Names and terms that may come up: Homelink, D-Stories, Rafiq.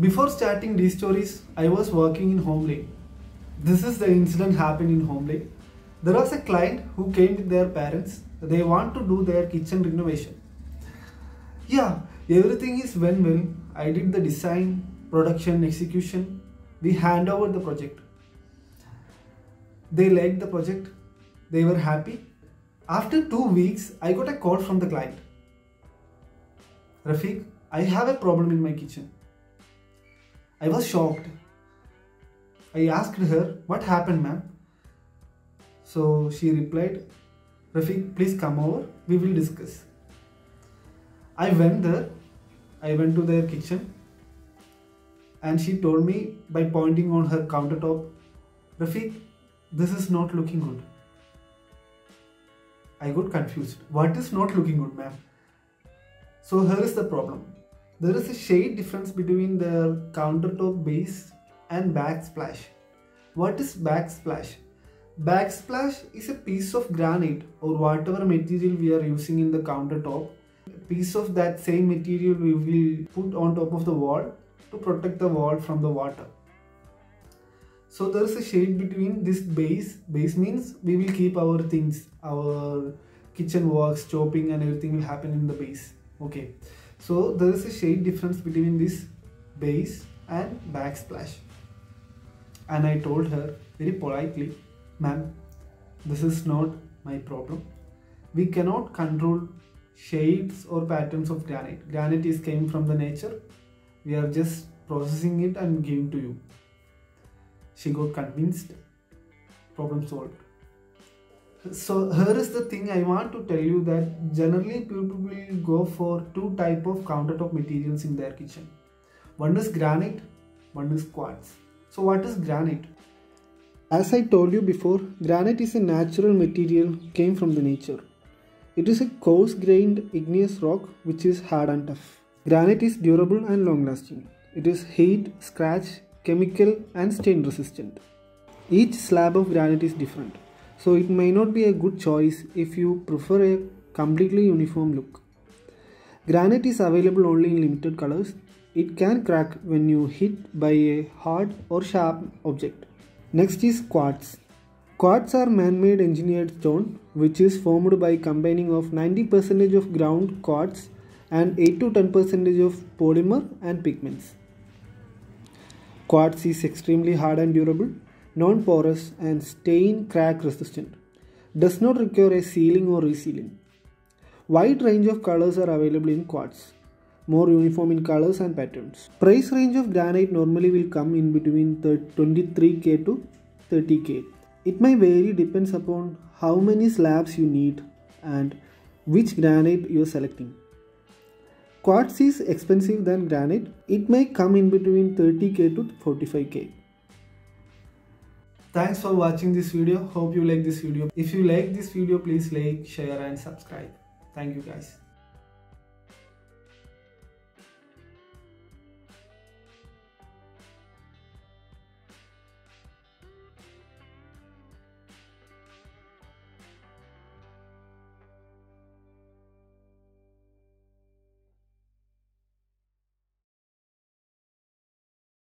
Before starting D-Stories, I was working in Homelink. This is the incident happened in Homelink. There was a client who came with their parents. They want to do their kitchen renovation. Yeah, everything is went well. I did the design, production, execution. We hand over the project. They liked the project. They were happy. After 2 weeks, I got a call from the client. Rafiq, I have a problem in my kitchen. I was shocked. I asked her, what happened, ma'am? So she replied, Rafiq, please come over, we will discuss. I went there, I went to their kitchen, and she told me by pointing on her countertop, Rafiq, this is not looking good. I got confused. What is not looking good, ma'am? So here is the problem. There is a shade difference between the countertop base and backsplash. What is backsplash? Backsplash is a piece of granite or whatever material we are using in the countertop. A piece of that same material we will put on top of the wall to protect the wall from the water. So there is a shade between this base. Base means we will keep our things, our kitchen works, chopping and everything will happen in the base. Okay. So there is a shade difference between this base and backsplash. And I told her very politely, ma'am, this is not my problem. We cannot control shades or patterns of granite. Granite is came from the nature. We are just processing it and giving to you. She got convinced. Problem solved. So here is the thing I want to tell you, that generally people will go for two type of countertop materials in their kitchen. One is granite, one is quartz. So what is granite? As I told you before, granite is a natural material came from the nature. It is a coarse-grained igneous rock which is hard and tough. Granite is durable and long-lasting. It is heat, scratch, chemical and stain resistant. Each slab of granite is different. So it may not be a good choice if you prefer a completely uniform look. Granite is available only in limited colors. It can crack when you hit by a hard or sharp object. Next is quartz. Quartz are man-made engineered stone which is formed by combining of 90% of ground quartz and 8 to 10% of polymer and pigments. Quartz is extremely hard and durable, non-porous and stain crack resistant. Does not require a sealing or resealing. Wide range of colors are available in quartz. More uniform in colors and patterns. Price range of granite normally will come in between 23k to 30k. It may vary depends upon how many slabs you need and which granite you are selecting. Quartz is expensive than granite. It may come in between 30k to 45k. Thanks for watching this video. Hope you like this video. If you like this video, please like, share and subscribe. Thank you guys.